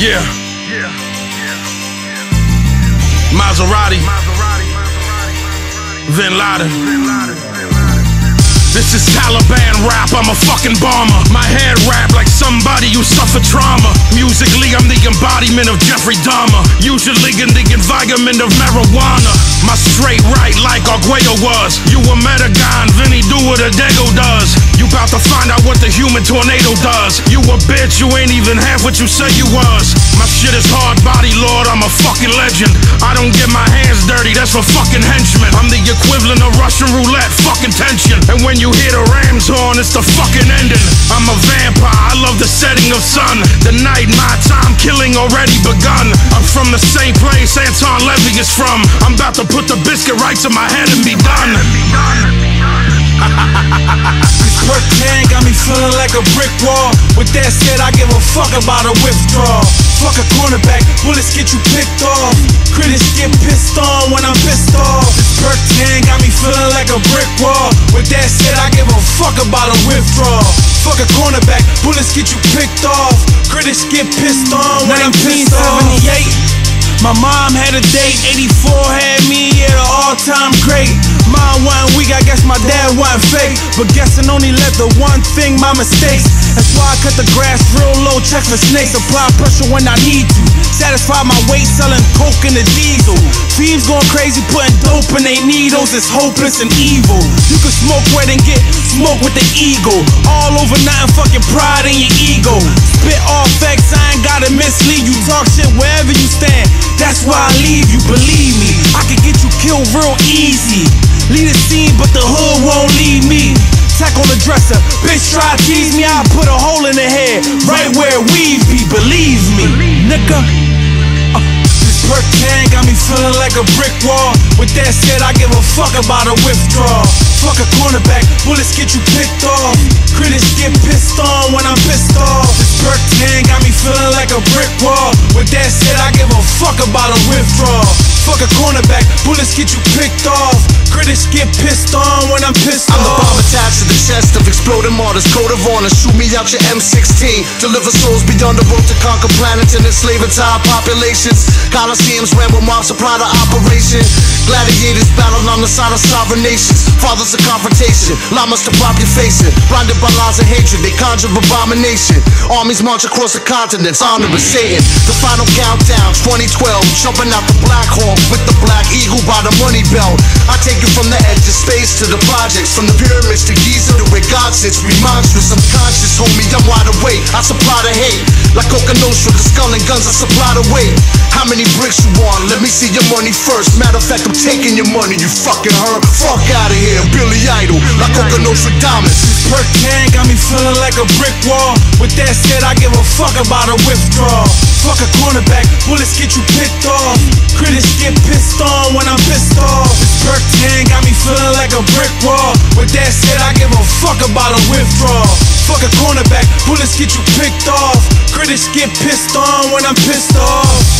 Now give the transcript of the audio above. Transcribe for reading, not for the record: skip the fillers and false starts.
Yeah. Maserati. Vin Laden. This is Taliban rap, I'm a fucking bomber. My head wrapped like somebody who suffered trauma. Musically, I'm the embodiment of Jeffrey Dahmer, usually in the environment of marijuana. My straight right like Arguello was. You a Metagon, Vinny do what a Dego does. You bout to find out what the human tornado does. You a bitch, you ain't even half what you say you was. My shit is hard body, lord, I'm a fucking legend. I don't get my hands dirty, that's for fucking henchmen. I'm the equivalent of Russian roulette, fucking tension. And when you hear the ram's horn, it's the fucking ending. I'm a vampire, I love the setting of sun. The night, my time, killing already begun. I'm from the same place Anton Levy is from. I'm about to put the biscuit right to my head and be done. Work tan got me feeling like a brick wall. With that said, I give a fuck about a withdrawal. Fuck a cornerback, bullets get you picked off. Critics get pissed on when I'm pissed off. This perk tan got me feeling like a brick wall. With that said, I give a fuck about a withdrawal. Fuck a cornerback, bullets get you picked off. Critics get pissed on when I'm pissed off. 1978, my mom had a date. 84 had me, yeah, the all-time great. Mine wasn't weak, I guess my dad wasn't fake. But guessing only led to one thing, my mistakes. That's why I cut the grass real low, check for snakes. Apply pressure when I need to. Satisfy my weight, selling coke in the diesel. Thieves going crazy, putting dope in they needles. It's hopeless and evil. You can smoke wet and get smoked with the ego. All over nothing, fucking pride in your ego. Spit all facts, I ain't gotta mislead you. Talk shit wherever you stand, that's why I leave you, believe me. I can get you killed real easy. Lead the scene, but the hood won't leave me. Tack on the dresser, bitch try to tease me. I put a hole in the head, right where we be, believe me, nigga. This perk tan got me feeling like a brick wall. With that said, I give a fuck about a withdrawal. Fuck a cornerback, bullets get you picked off. Critics get pissed on when I'm pissed off. This perk tan got me feeling like a brick wall. With that said, I give a fuck about a withdrawal. Fuck a cornerback, bullets get you picked off. Critics get pissed on when I'm pissed off. I'm the bomb attached to the chest of exploding martyrs. Code of honor, shoot me out your M16. Deliver souls beyond the road to conquer planets and enslave entire populations. Coliseums ran with mob supply to operation. Gladiators battled on the side of sovereign nations. Fathers of confrontation, llamas to population. Blinded by lies and hatred, they conjure abomination. Armies march across the continents, honoring Satan. The final countdown, 2012, jumping out the Black Hawk with the black eagle by the money belt. I take you from the edge of space to the projects, from the pyramids to Giza to where God sits. We monstrous, I'm conscious, homie, I'm wide awake. I supply the hate, like Okanotra, the skull and guns, I supply the weight. How many bricks you want? Let me see your money first. Matter of fact, I'm taking your money, you fucking hurt. Fuck out of here, Billy Idol, like Okanotra diamonds. This perk tan got me feeling like a brick wall. With that said, I give a fuck about a withdrawal. Fuck a cornerback, bullets get you picked off. Critics get pissed on when I'm pissed off. This perk tan got me feeling like a brick wall. With that said, I give a fuck about a withdrawal. Fuck a cornerback, bullets get you picked off. Critics get pissed on when I'm pissed off.